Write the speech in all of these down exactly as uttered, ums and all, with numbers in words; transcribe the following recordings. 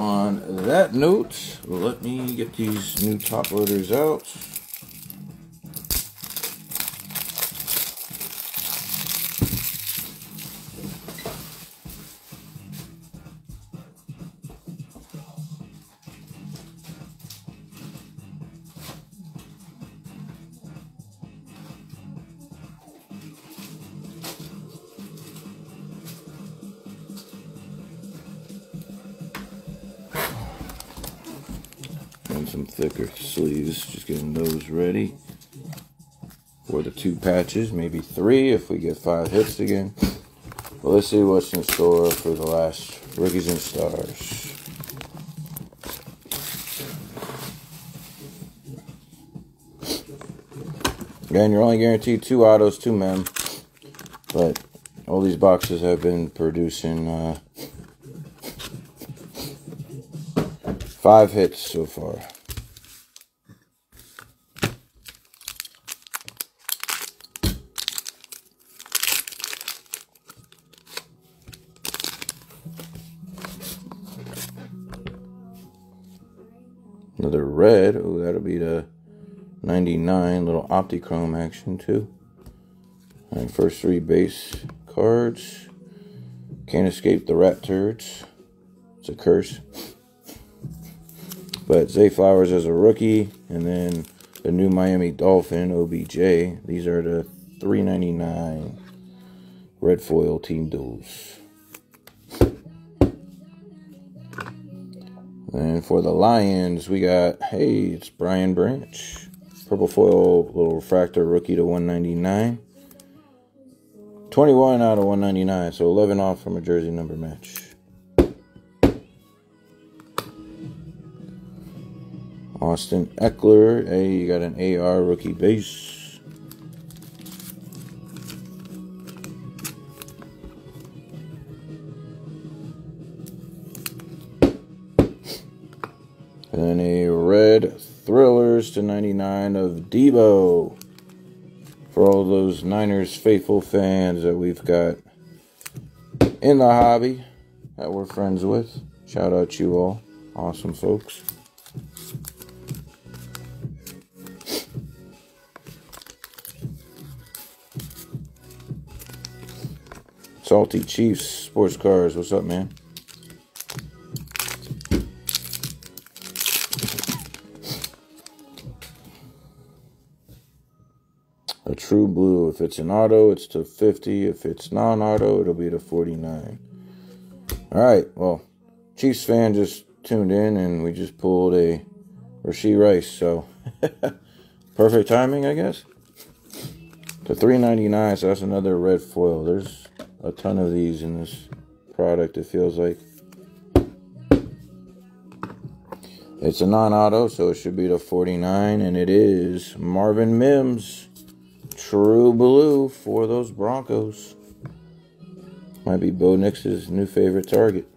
on that note, let me get these new top loaders out. Some thicker sleeves, just getting those ready for the two patches, maybe three if we get five hits again. Well, let's see what's in store for the last rookies and stars. Again, you're only guaranteed two autos, two mem, but all these boxes have been producing uh, five hits so far. Another red. Oh, that'll be the ninety-nine, little Optichrome action too. All right, first three base cards. Can't escape the rat turds. It's a curse. But Zay Flowers as a rookie, and then the new Miami Dolphin, O B J. These are the three ninety-nine red foil team duels. And for the Lions, we got, hey, it's Brian Branch. Purple foil, little refractor rookie to one ninety-nine. twenty-one out of one ninety-nine, so eleven off from a jersey number match. Austin Eckler, hey, you got an A R rookie base. And a red thrillers to ninety-nine of Debo. For all those Niners faithful fans that we've got in the hobby that we're friends with. Shout out you all. Awesome folks. Salty Chiefs Sports Cars, what's up, man? A true blue. If it's an auto, it's to fifty. If it's non-auto, it'll be to forty-nine. All right, well, Chiefs fan just tuned in, and we just pulled a Rasheed Rice, so perfect timing, I guess. To three ninety-nine, so that's another red foil. There's a ton of these in this product, it feels like. It's a non-auto, so it should be the forty-nine, and it is Marvin Mims, true blue for those Broncos. Might be Bo Nix's new favorite target.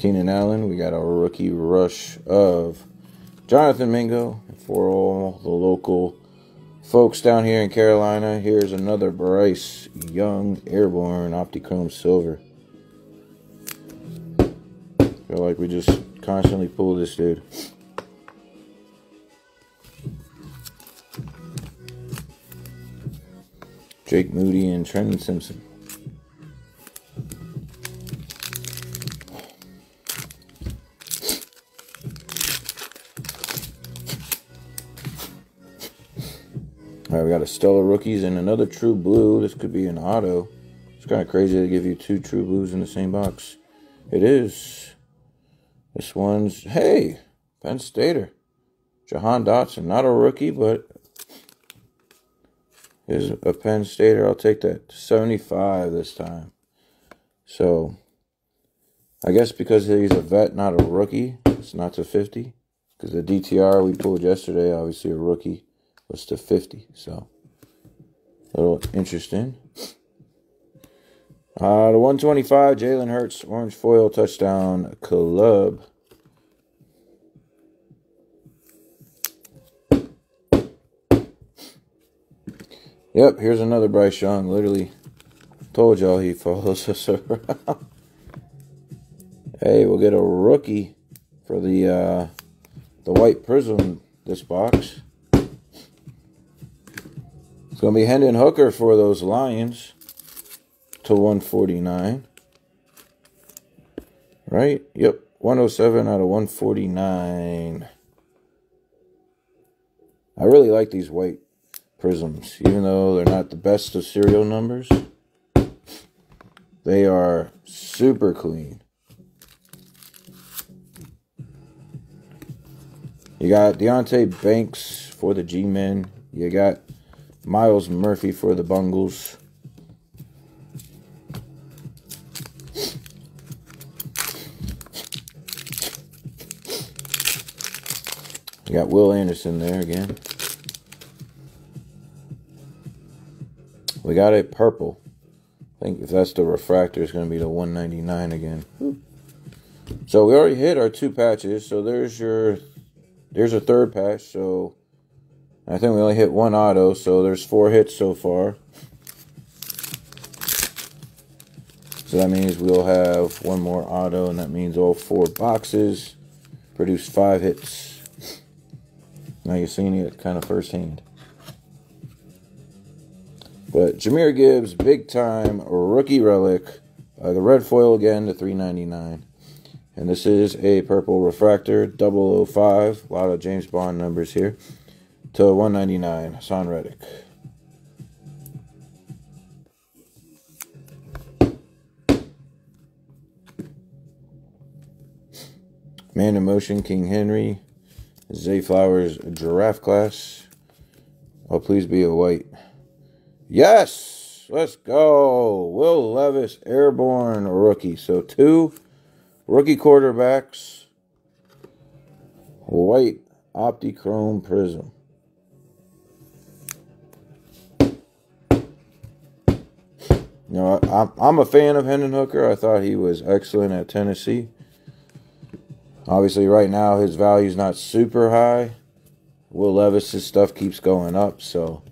Keenan Allen, we got a rookie rush of Jonathan Mingo. For all the local folks down here in Carolina, here's another Bryce Young Airborne Optichrome Silver. Feel like we just constantly pull this dude. Jake Moody and Trenton Simpson. Alright, we got a Stellar Rookies and another True Blue. This could be an auto. It's kind of crazy to give you two True Blues in the same box. It is. This one's, hey, Penn Stater. Jahan Dotson, not a rookie, but is a Penn Stater. I'll take that. seventy-five this time. So, I guess because he's a vet, not a rookie, it's not to fifty. Because the D T R we pulled yesterday, obviously a rookie, was to fifty, so a little interesting. Uh, the one twenty-five, Jalen Hurts, orange foil, touchdown, club. Yep, here's another Bryce Young, literally Told y'all he follows us around. Hey, we'll get a rookie for the uh, the White Prism this box. It's going to be Hendon Hooker for those Lions to one forty-nine. Right? Yep. one oh seven out of one forty-nine. I really like these white prisms, even though they're not the best of serial numbers. They are super clean. You got Deonte Banks for the G-Men. You got Miles Murphy for the Bungles. You got Will Anderson there again. We got a purple. I think if that's the refractor, it's going to be the one ninety-nine again. Ooh. So we already hit our two patches. So there's your, there's a third patch. So I think we only hit one auto. So there's four hits so far. So that means we'll have one more auto, and that means all four boxes produce five hits. Now you're seeing it kind of firsthand. But Jameer Gibbs, big time, rookie relic. Uh, the red foil again to three ninety-nine. And this is a purple refractor, double oh five. A lot of James Bond numbers here. To one ninety-nine, Hassan Reddick. Man in motion, King Henry. Zay Flowers, Giraffe Class. Oh, please be a white. Yes! Let's go! Will Levis, Airborne Rookie. So, two rookie quarterbacks. White Optichrome Prism. You know, I, I'm a fan of Hendon Hooker. I thought he was excellent at Tennessee. Obviously, right now, his value is not super high. Will Levis' stuff keeps going up, so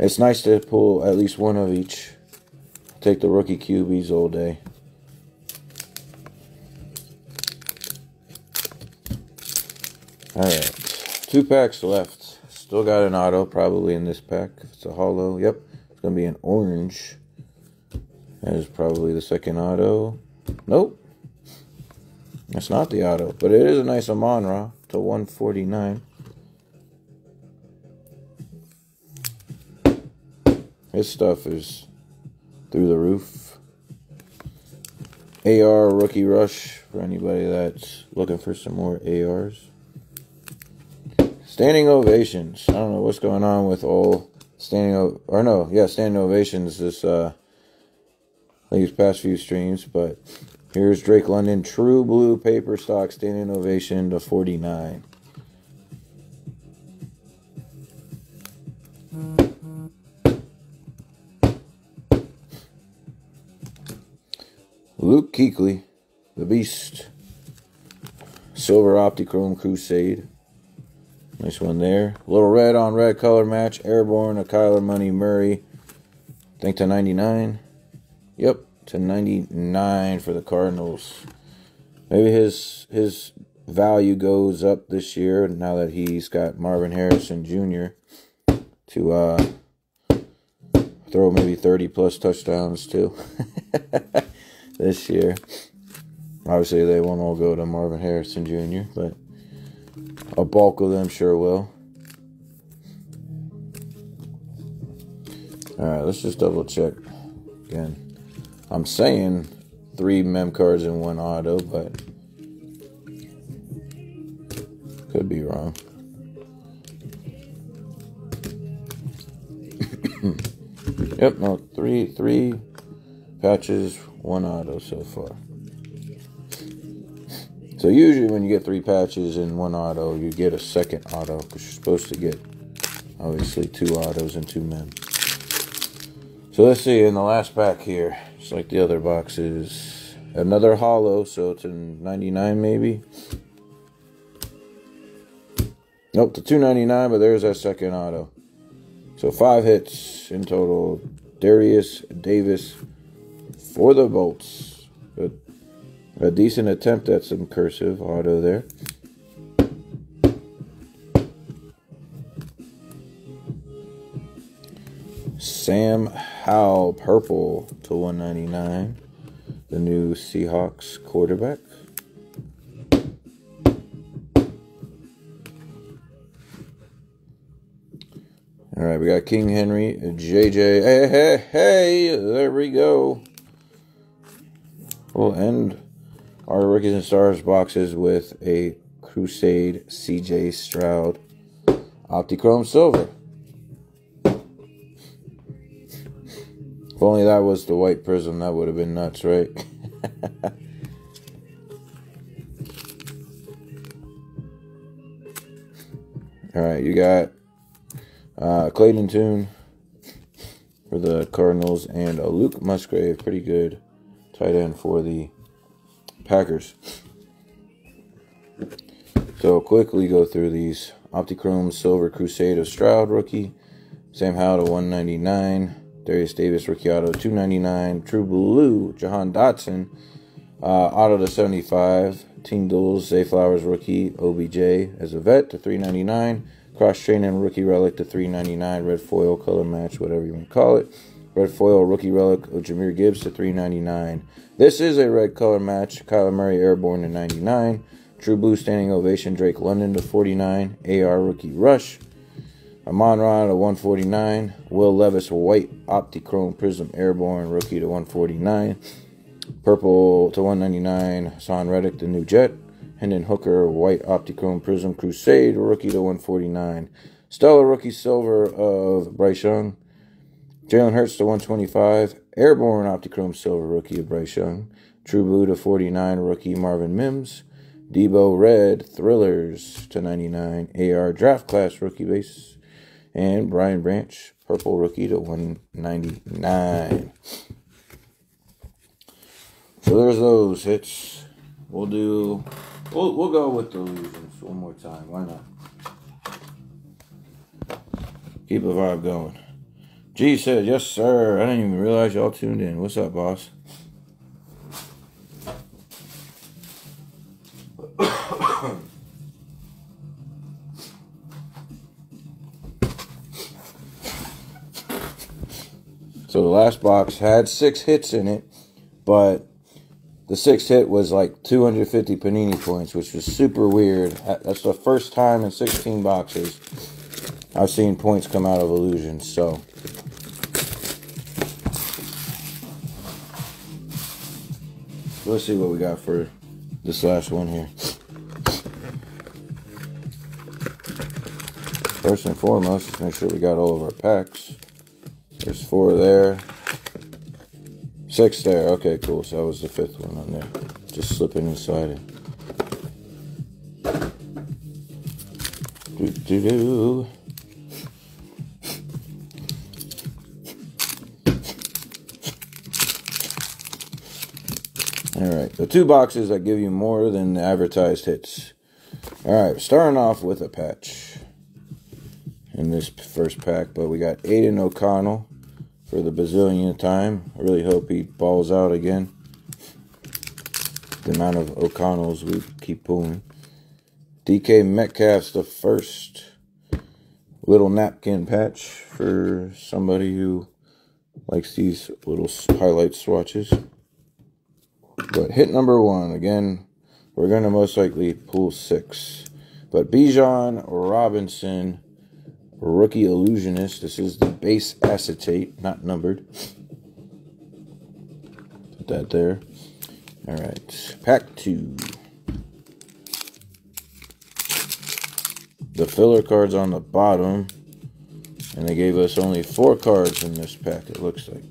it's nice to pull at least one of each. Take the rookie Q Bs all day. All right, two packs left. Still got an auto probably in this pack. If it's a hollow, yep, it's going to be an orange. That is probably the second auto. Nope. That's not the auto, but it is a nice Amon-Ra to one forty-nine. His stuff is through the roof. A R Rookie Rush for anybody that's looking for some more A Rs. Standing Ovations. I don't know what's going on with all standing o or no, yeah, standing ovations this uh these past few streams, but here's Drake London, true blue paper stock, standing ovation to forty-nine. Mm-hmm. Luke Kuechly, the Beast, silver Optichrome Crusade. Nice one there. Little red on red color match, Airborne, a Kyler Money Murray. I think to ninety-nine. Yep. To ninety-nine for the Cardinals. Maybe his his value goes up this year now that he's got Marvin Harrison Junior to uh, throw maybe thirty plus touchdowns too this year. Obviously, they won't all go to Marvin Harrison Junior, but a bulk of them sure will. All right, let's just double check again. I'm saying three mem cards in one auto, but could be wrong. Yep, no, three three patches, one auto so far. So usually when you get three patches in one auto, you get a second auto, because you're supposed to get, obviously, two autos and two mems. So let's see, in the last pack here, just like the other boxes, another hollow, so it's in ninety-nine maybe. Nope, to two ninety-nine, but there's our second auto. So five hits in total, Darius Davis for the Bolts. A, a decent attempt at some cursive auto there. Sam Howell, purple to one ninety-nine. The new Seahawks quarterback. All right, we got King Henry, J J. Hey, hey, hey, there we go. We'll end our Rookies and Stars boxes with a Crusade C J Stroud Optichrome Silver. If only that was the white prism, that would have been nuts, right? All right, you got... Uh, Clayton Tune for the Cardinals and uh, Luke Musgrave, pretty good tight end for the Packers. So quickly go through these. Optichrome Silver Crusade of Stroud rookie, Sam Howell to one ninety-nine, Darius Davis rookie auto two ninety-nine, True Blue Jahan Dotson uh, auto to seventy-five, Team Duels Zay Flowers rookie O B J as a vet to three ninety-nine. Cross training rookie relic to three ninety-nine, red foil color match, whatever you want to call it. Red foil rookie relic of Jameer Gibbs to three ninety-nine. This is a red color match. Kyler Murray airborne to ninety-nine. True blue standing ovation Drake London to forty-nine. A R rookie rush. Amon-Ra to one forty-nine. Will Levis white Optichrome prism airborne rookie to one forty-nine. Purple to one ninety-nine. Son Reddick the new Jet. Hendon Hooker, white Optichrome prism Crusade rookie to one forty-nine. Stellar rookie silver of Bryce Young. Jalen Hurts to one twenty-five. Airborne Optichrome silver rookie of Bryce Young. True blue to forty-nine. Rookie Marvin Mims. Debo red thrillers to ninety-nine. A R draft class rookie base. And Brian Branch, purple rookie to one ninety-nine. So there's those hits. We'll do... We'll, we'll go with the illusions one more time. Why not? Keep the vibe going. G said, yes, sir. I didn't even realize y'all tuned in. What's up, boss? So the last box had six hits in it, but... The sixth hit was like two hundred fifty Panini points, which was super weird. That's the first time in sixteen boxes I've seen points come out of illusions. So, let's see what we got for this last one here. First and foremost, let's make sure we got all of our packs. There's four there. Six there. Okay, cool. So that was the fifth one on there. Just slipping inside it. Do do do. All right, the two boxes that give you more than the advertised hits. All right, starting off with a patch in this first pack, but we got Aiden O'Connell. For the bazillionth time. I really hope he balls out again. The amount of O'Connells we keep pulling. D K Metcalf's the first little napkin patch for somebody who likes these little highlight swatches. But hit number one. Again, we're going to most likely pull six. But Bijan Robinson... Rookie Illusionist. This is the base acetate, not numbered. Put that there. All right. Pack two. The filler card's on the bottom. And they gave us only four cards in this pack, it looks like.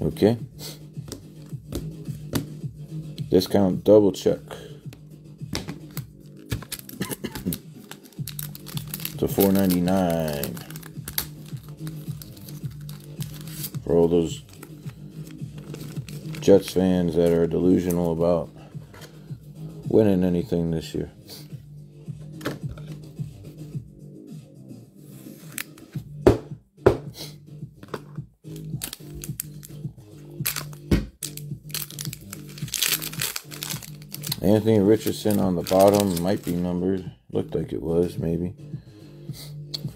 Okay. Discount double check. To four ninety-nine for all those Jets fans that are delusional about winning anything this year. Anthony Richardson on the bottom. Might be numbered. Looked like it was, maybe.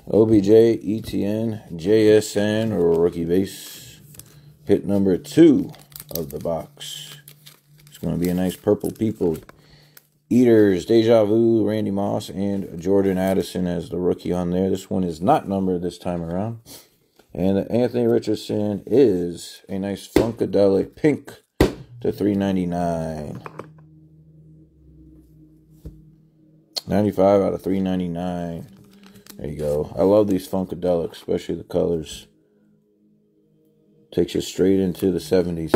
O B J, E T N, J S N, or rookie base. Hit number two of the box. It's going to be a nice purple people. Eaters, Deja Vu, Randy Moss, and Jordan Addison as the rookie on there. This one is not numbered this time around. And Anthony Richardson is a nice Funkadelic pink to three ninety-nine. ninety-five out of three ninety-nine. There you go. I love these Funkadelics, especially the colors. Takes you straight into the seventies.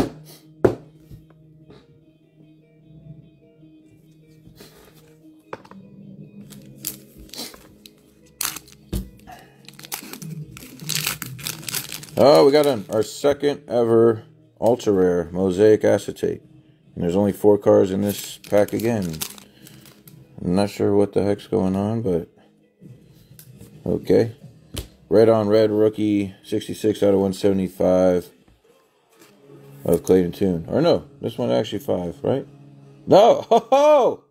Oh, we got an, our second ever ultra rare mosaic acetate. And there's only four cards in this pack again. I'm not sure what the heck's going on, but okay. Red on red rookie, sixty-six out of one seventy-five of Clayton Tune. Or no, this one actually five, right? No! Ho ho!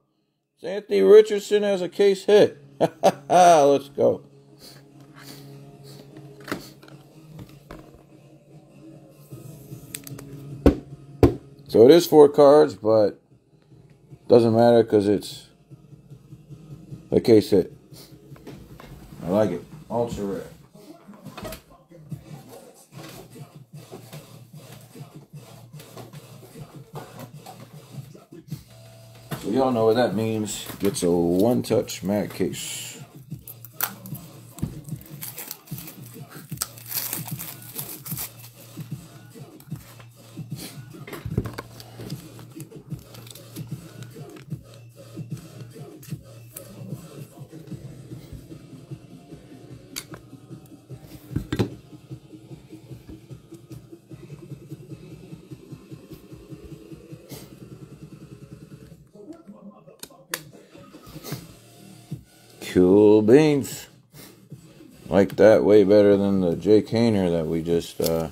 It's Anthony Richardson as a case hit. Ha ha ha! Let's go. So it is four cards, but doesn't matter because it's a case hit. I like it. Ultra rare. So y'all know what that means. It's a one-touch matte case. Cool beans. Like that way better than the Jake Hainer that we just uh,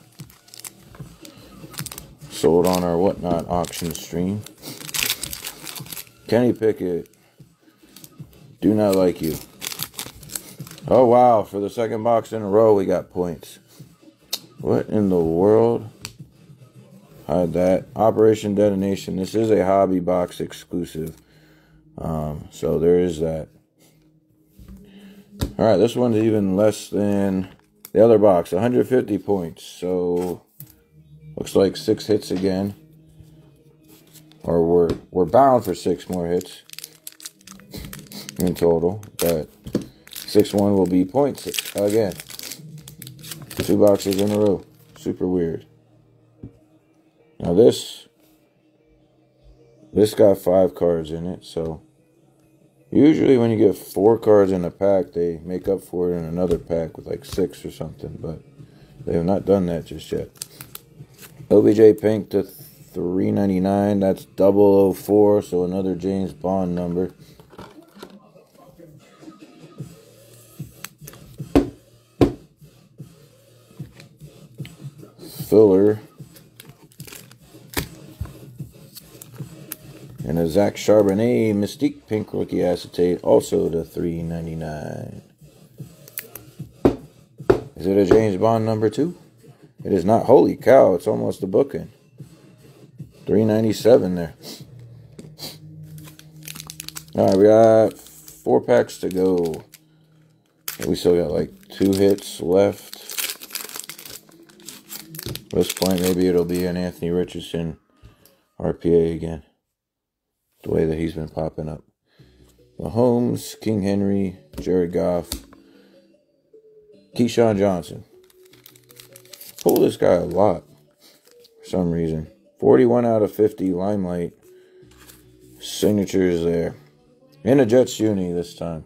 sold on our Whatnot auction stream. Kenny Pickett. Do not like you. Oh, wow. For the second box in a row, we got points. What in the world? Hide that. Operation Detonation. This is a hobby box exclusive. Um, so there is that. All right, this one's even less than the other box, one hundred fifty points. So looks like six hits again, or we're we're bound for six more hits in total. But six one will be points again. Two boxes in a row. Super weird. Now this this got five cards in it, so. Usually when you get four cards in a pack, they make up for it in another pack with like six or something, but they have not done that just yet. O B J pink to three ninety-nine, that's double oh four, so another James Bond number. Filler. And a Zach Charbonnet Mystique Pink Rookie Acetate, also to three ninety-nine. Is it a James Bond number two? It is not. Holy cow, it's almost a booking. three ninety-seven there. Alright, we got four packs to go. We still got like two hits left. At this point, maybe it'll be an Anthony Richardson R P A again. The way that he's been popping up. Mahomes, King Henry, Jared Goff, Keyshawn Johnson. Pull this guy a lot for some reason. forty-one out of fifty, Limelight. Signatures there. And a Jets uni this time.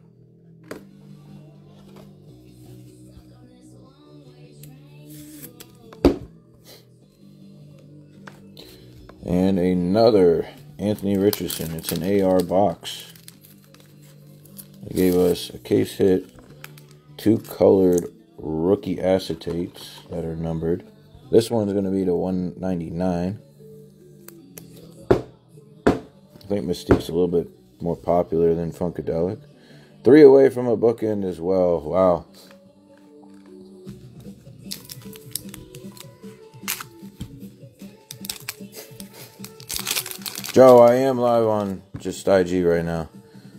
And another Anthony Richardson. It's an A R box. They gave us a case hit, two colored rookie acetates that are numbered. This one's going to be to one ninety-nine. I think Mystique's a little bit more popular than Funkadelic. Three away from a bookend as well. Wow. Joe, I am live on just I G right now.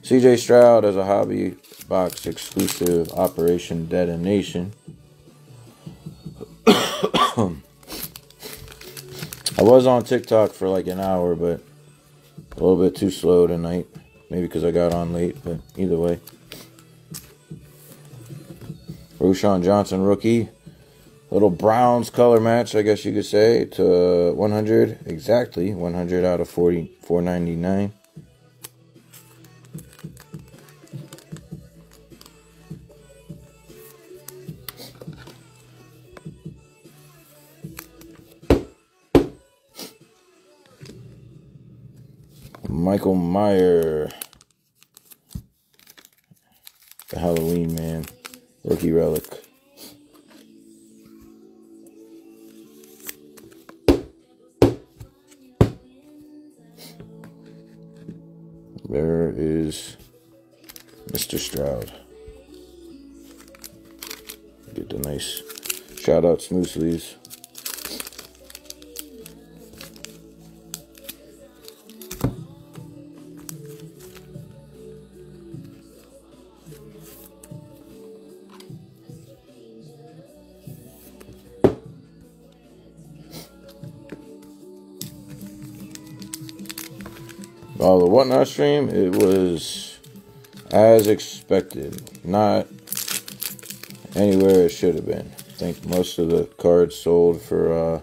C J Stroud as a hobby box exclusive Operation Detonation. I was on TikTok for like an hour, but a little bit too slow tonight. Maybe because I got on late, but either way. Roshon Johnson rookie. Little Browns color match, I guess you could say, to one hundred. Exactly, one hundred out of forty, four ninety-nine. Michael Meyer. The Halloween man. Rookie relic. There is Mister Stroud. Get the nice shout out smooth sleeves. Uh, the Whatnot stream, it was as expected, not anywhere it should have been. I think most of the cards sold for, uh,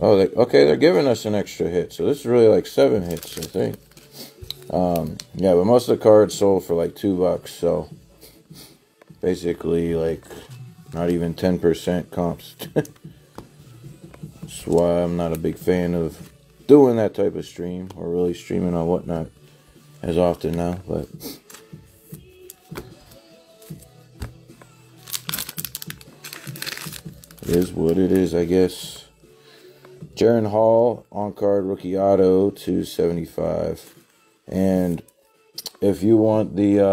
oh, they, okay, they're giving us an extra hit, so this is really like seven hits, I think. Um, yeah, but most of the cards sold for like two bucks, so basically like not even ten percent comps. That's why I'm not a big fan of doing that type of stream, or really streaming on Whatnot as often now, but it is what it is, I guess. Jaren Hall on card rookie auto two seventy-five, and if you want the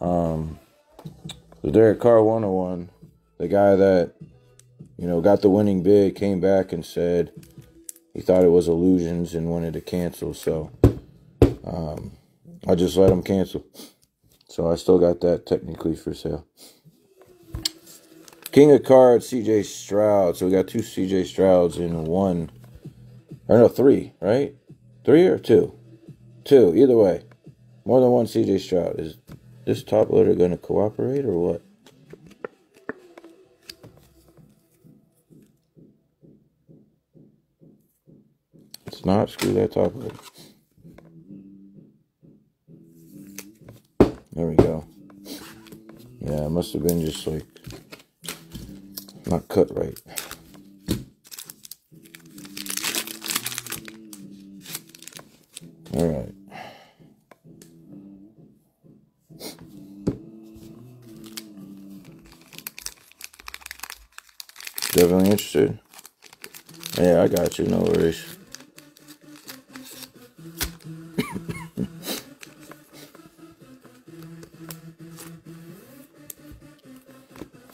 uh, um, the Derek Carr one oh one, the guy that you know got the winning bid came back and said he thought it was illusions and wanted to cancel, so um, I just let him cancel. So I still got that technically for sale. King of cards, C J Stroud. So we got two C J Strouds in one. Or no, three, right? Three or two? Two, either way. More than one C J Stroud. Is this top loader going to cooperate or what? Not screw that top of it. There we go. Yeah, it must have been just like not cut right. All right. Definitely interested. Yeah, I got you. No worries.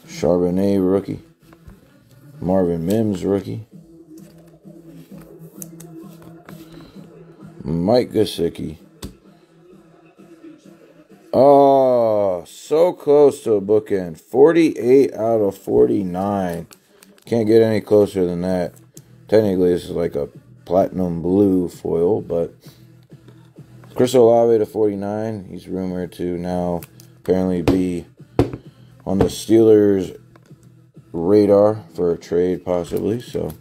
Charbonnet rookie. Marvin Mims rookie. Mike Gesicki. Oh, so close to a bookend. forty-eight out of forty-nine. Can't get any closer than that. Technically, this is like a platinum blue foil, but Chris Olave to forty-nine. He's rumored to now apparently be on the Steelers' radar for a trade, possibly. So,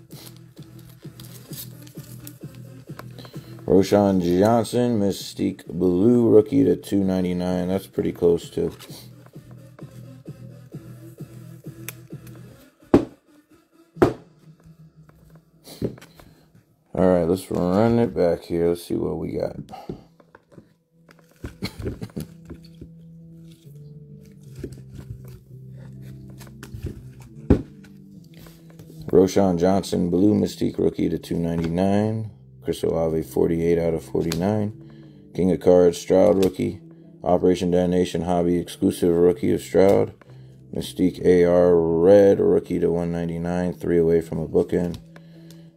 Roshon Johnson, Mystique Blue rookie to two ninety-nine. That's pretty close too. All right, let's run it back here. Let's see what we got. Roshon Johnson, Blue Mystique rookie to two ninety-nine. Chris Olave, forty-eight out of forty-nine. King of Cards, Stroud rookie. Operation Damnation Hobby exclusive rookie of Stroud. Mystique A R Red, rookie to one ninety-nine, three away from a bookend.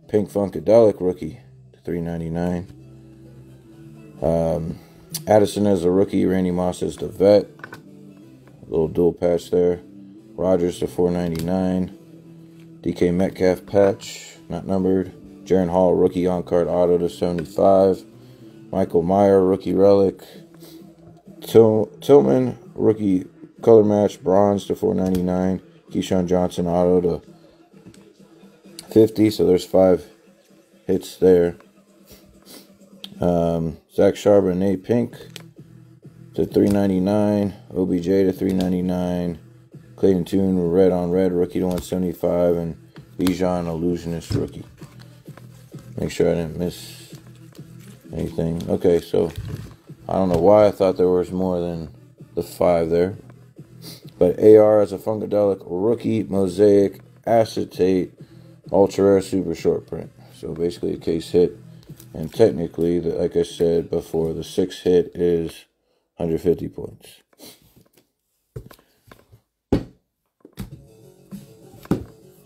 Pink Funkadelic rookie to three ninety-nine. Um, Addison as a rookie, Randy Moss as the vet. A little dual patch there. Rodgers to four ninety-nine. D K Metcalf patch, not numbered. Jaren Hall rookie on card auto to seventy-five. Michael Meyer rookie relic. Til Tillman rookie color match bronze to four ninety-nine. Keyshawn Johnson auto to fifty. So there's five hits there. Um, Zach Charbonnet pink to three ninety-nine. O B J to three ninety-nine. Clayton Tune red on red rookie to one seventy-five, and Bijan illusionist rookie. Make sure I didn't miss anything. Okay, so I don't know why I thought there was more than the five there. But A R as a Funkadelic rookie, mosaic, acetate, ultra rare, super short print. So basically a case hit. And technically, like I said before, the six hit is one hundred fifty points.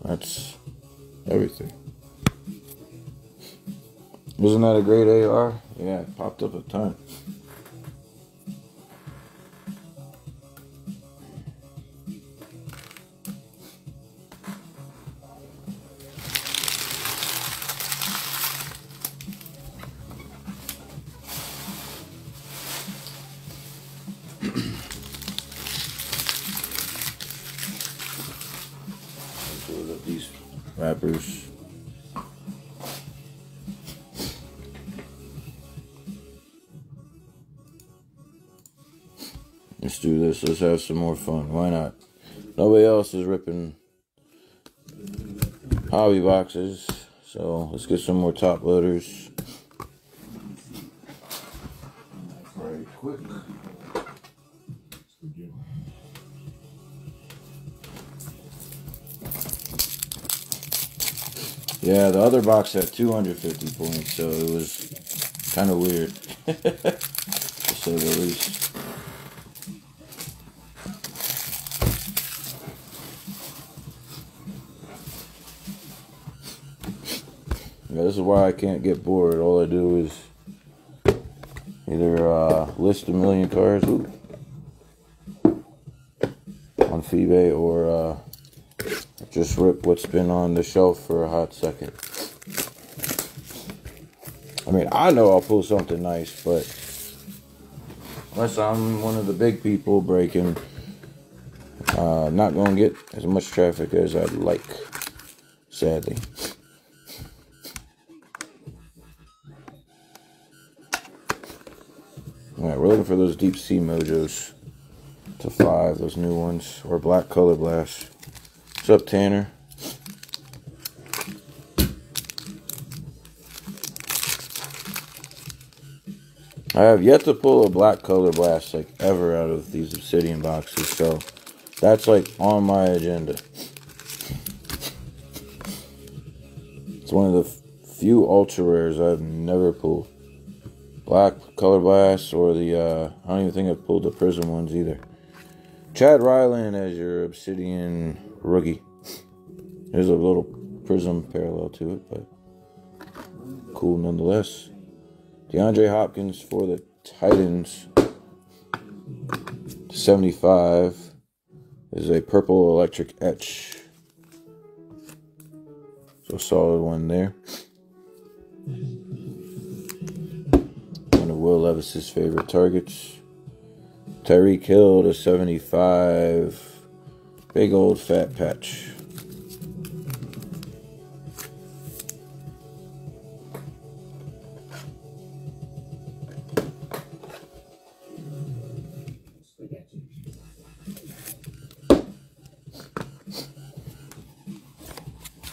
That's everything. Isn't that a great A R? Yeah, it popped up a ton. Rappers. Let's do this. Let's have some more fun. Why not? Nobody else is ripping hobby boxes, so let's get some more top loaders. Very quick. Yeah, the other box had two hundred fifty points, so it was kind of weird, to say the least. Yeah, this is why I can't get bored. All I do is either uh, list a million cards ooh, on eBay or... Uh, Just rip what's been on the shelf for a hot second. I mean, I know I'll pull something nice, but unless I'm one of the big people breaking, uh, not gonna get as much traffic as I'd like, sadly. All right, we're looking for those deep sea mojos to five, those new ones, or black color blast. What's up, Tanner? I have yet to pull a black color blast like ever out of these Obsidian boxes, so that's like on my agenda. It's one of the few ultra rares I've never pulled. Black color blast or the, uh, I don't even think I've pulled the prism ones either. Chad Ryland as your Obsidian rookie. There's a little prism parallel to it, but cool nonetheless. DeAndre Hopkins for the Titans. seventy-five is a purple electric etch. So solid one there. One of Will Levis's favorite targets. Tyreek Hill to seventy-five. Big old fat patch.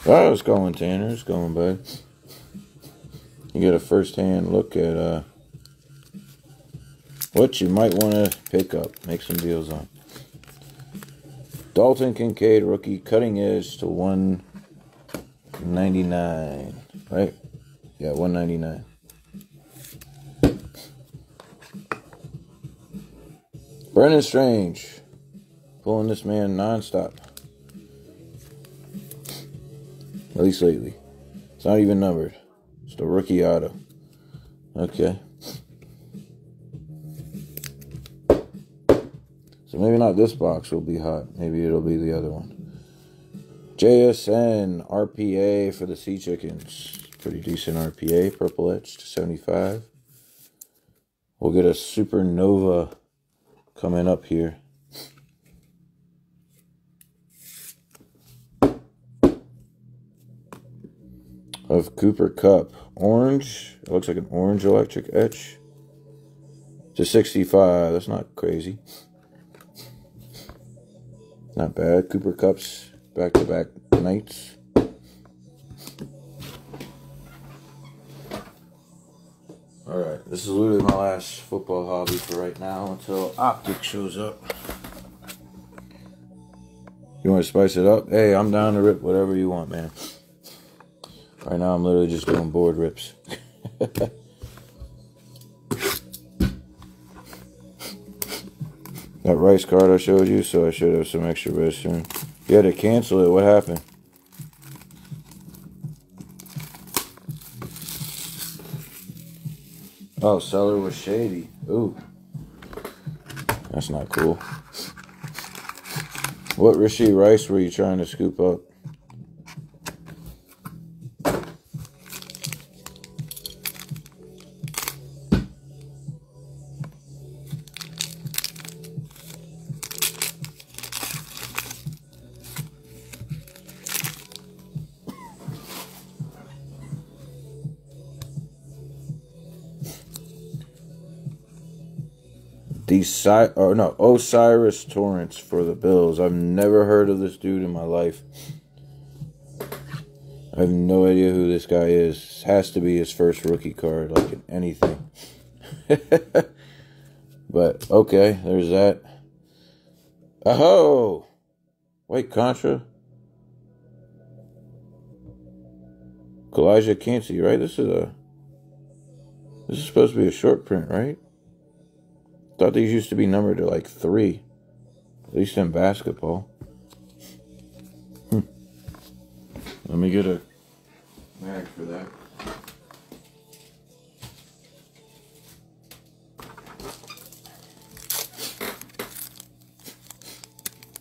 Oh, it's going, Tanner. It's going, bud. You get a first-hand look at uh, what you might want to pick up, make some deals on. Dalton Kincaid, rookie, cutting edge to one ninety-nine, right? Yeah, one ninety-nine. Brennan Strange. Pulling this man nonstop. At least lately. It's not even numbered. It's the rookie auto. Okay. So maybe not this box will be hot. Maybe it'll be the other one. J S N R P A for the Sea Chickens. Pretty decent R P A. Purple etched to seventy-five. We'll get a Supernova coming up here. Of Cooper Cup. Orange. It looks like an orange electric etch. To sixty-five. That's not crazy. Not bad. Cooper Cup's back-to-back nights. Alright. This is literally my last football hobby for right now until Optic shows up. You want to spice it up? Hey, I'm down to rip whatever you want, man. Right now, I'm literally just doing board rips. That Rice card I showed you, so I should have some extra red soon. You had to cancel it. What happened? Oh, seller was shady. Ooh. That's not cool. What Rasheed Rice were you trying to scoop up? Desi or no, Osiris Torrance for the Bills. I've never heard of this dude in my life. I have no idea who this guy is. This has to be his first rookie card, like in anything. But, okay, there's that. Oh! Wait, Contra? Kalijah Cansey, right? This is a... This is supposed to be a short print, right? I thought these used to be numbered to like three, at least in basketball. Hmm. Let me get a mag for that.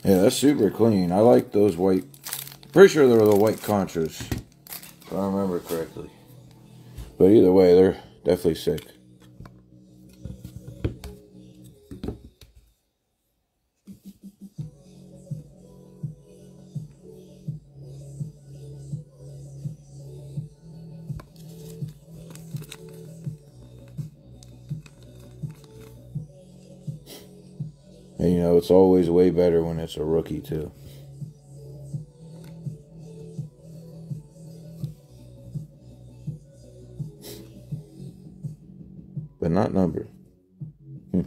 Yeah, that's super clean. I like those white. Pretty sure they were the white Contras, if I remember correctly. But either way, they're definitely sick. And, you know, it's always way better when it's a rookie, too. But not numbered. Hmm.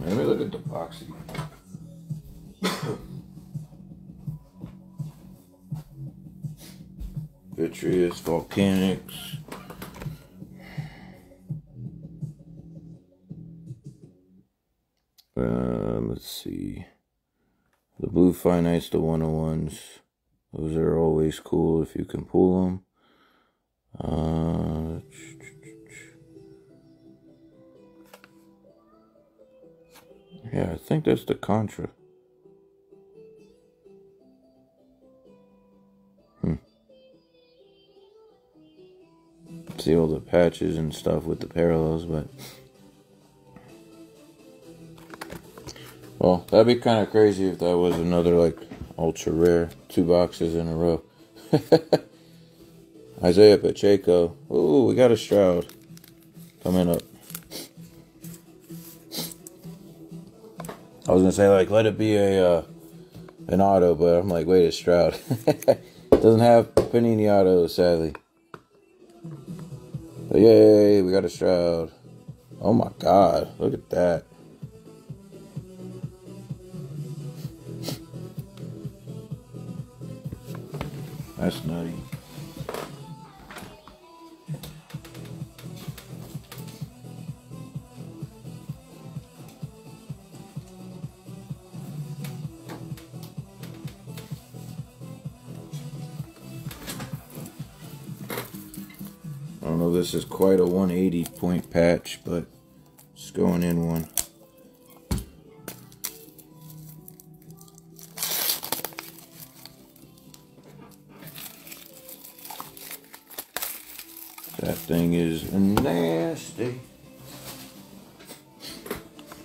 Let me look at the box again. Vitreous, Volcanics. The blue finites, the one oh ones, those are always cool if you can pull them. Uh, yeah, I think that's the Contra. Hmm. See all the patches and stuff with the parallels, but... Well, that'd be kind of crazy if that was another, like, ultra rare. Two boxes in a row. Isaiah Pacheco. Ooh, we got a Stroud coming up. I was going to say, like, let it be a uh, an auto, but I'm like, wait, it's Stroud. Doesn't have Panini autos, sadly. But yay, we got a Stroud. Oh, my God. Look at that. That's nutty. I don't know, this is quite a one eighty point patch, but it's going in one. That thing is nasty.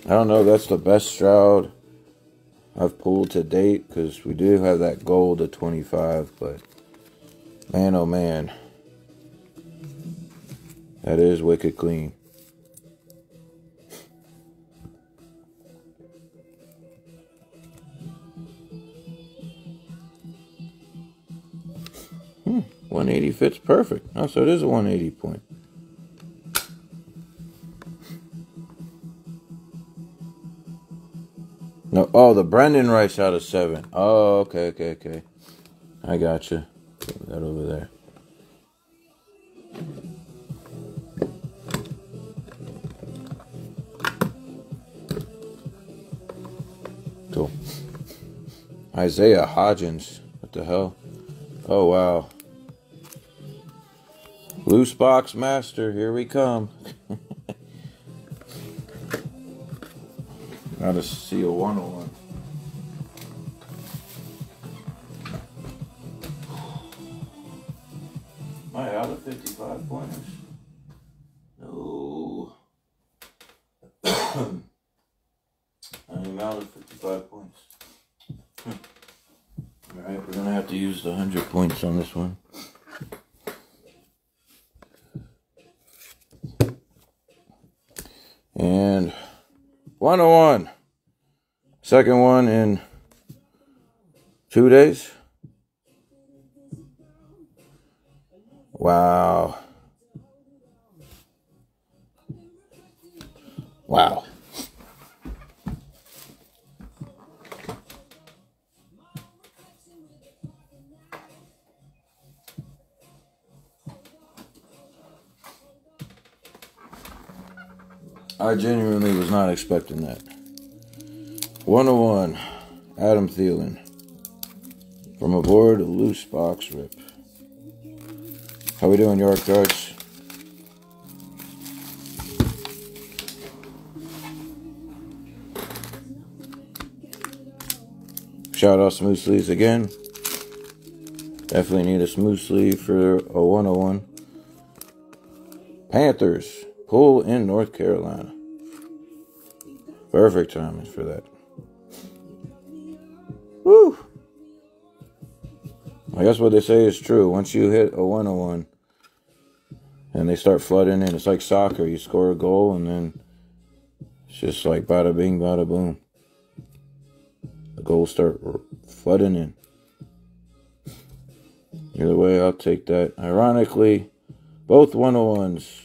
I don't know, that's the best Stroud I've pulled to date, because we do have that gold to twenty-five, but man, oh man, that is wicked clean. one eighty fits perfect. Oh, so it is a one eighty point. No, oh, the Brendan Rice out of seven. Oh, okay, okay, okay. I gotcha. Put that over there. Cool. Isaiah Hodgins. What the hell? Oh, wow. Loose box master, here we come. Gotta see a one oh one. My, out of fifty-five pointers. No. I'm out of fifty-five points. Alright, we're gonna have to use the one hundred points on this one. And one oh one. Second one in two days. Wow. Wow. I genuinely was not expecting that. one oh one, Adam Thielen. From aboard a loose box rip. How we doing, York Darts? Shout out smooth sleeves again. Definitely need a smooth sleeve for a one oh one. Panthers. Pool in North Carolina. Perfect timing for that. Woo! I guess what they say is true. Once you hit a one oh one and they start flooding in, it's like soccer. You score a goal and then it's just like bada bing, bada boom. The goals start flooding in. Either way, I'll take that. Ironically, both one oh ones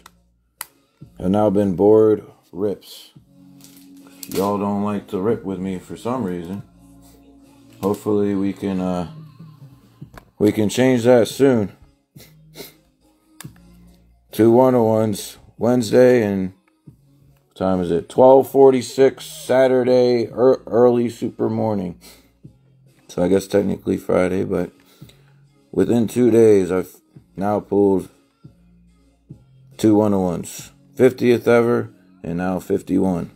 have now been board rips. Y'all don't like to rip with me for some reason. Hopefully we can uh, we can change that soon. Two one oh ones Wednesday, and what time is it? twelve forty-six Saturday, er early super morning. So I guess technically Friday, but within two days I've now pulled two one oh ones. fiftieth ever, and now fifty-one.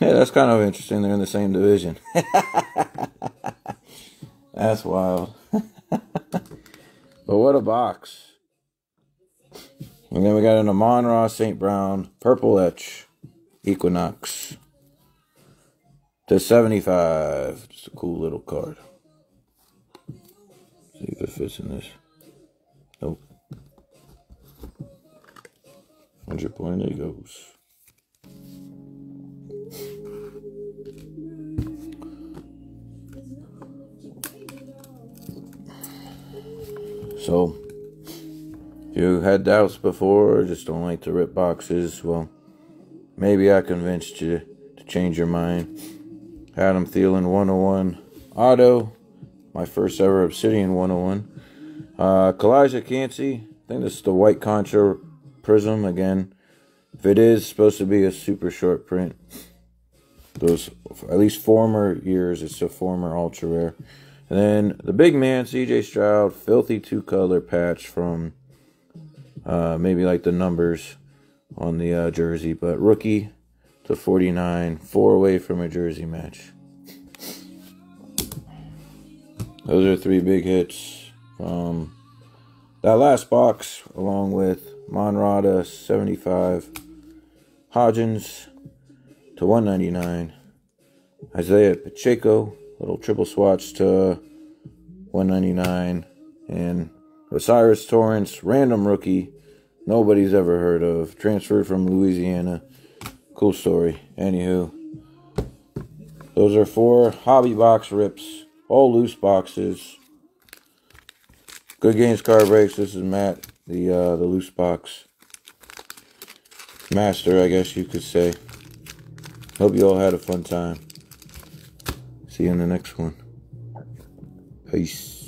Yeah, that's kind of interesting. They're in the same division. That's wild. But what a box. And then we got an Amon-Ra Saint Brown Purple Etch Equinox to seventy-five. Just a cool little card. See if it fits in this. Nope. one hundred point, it goes. So, if you had doubts before, or just don't like to rip boxes, well, maybe I convinced you to change your mind. Adam Thielen one oh one auto my first ever Obsidian one oh one. Uh, Kalijah Cansey, I think this is the white Contra prism again. If it is, it's supposed to be a super short print. Those, at least former years, it's a former ultra rare. And then the big man, C J Stroud, filthy two-color patch from uh, maybe like the numbers on the uh, jersey, but rookie to forty-nine, four away from a jersey match. Those are three big hits from that last box, along with Amon-Ra to seventy-five, Hodgins to one ninety-nine, Isaiah Pacheco, little triple swatch to one ninety-nine, and Osiris Torrance, random rookie, nobody's ever heard of, transferred from Louisiana. Cool story. Anywho, those are four hobby box rips, all loose boxes. Good Games Card Breaks. This is Matt, the uh, the loose box master, I guess you could say. Hope you all had a fun time. See you in the next one. Peace.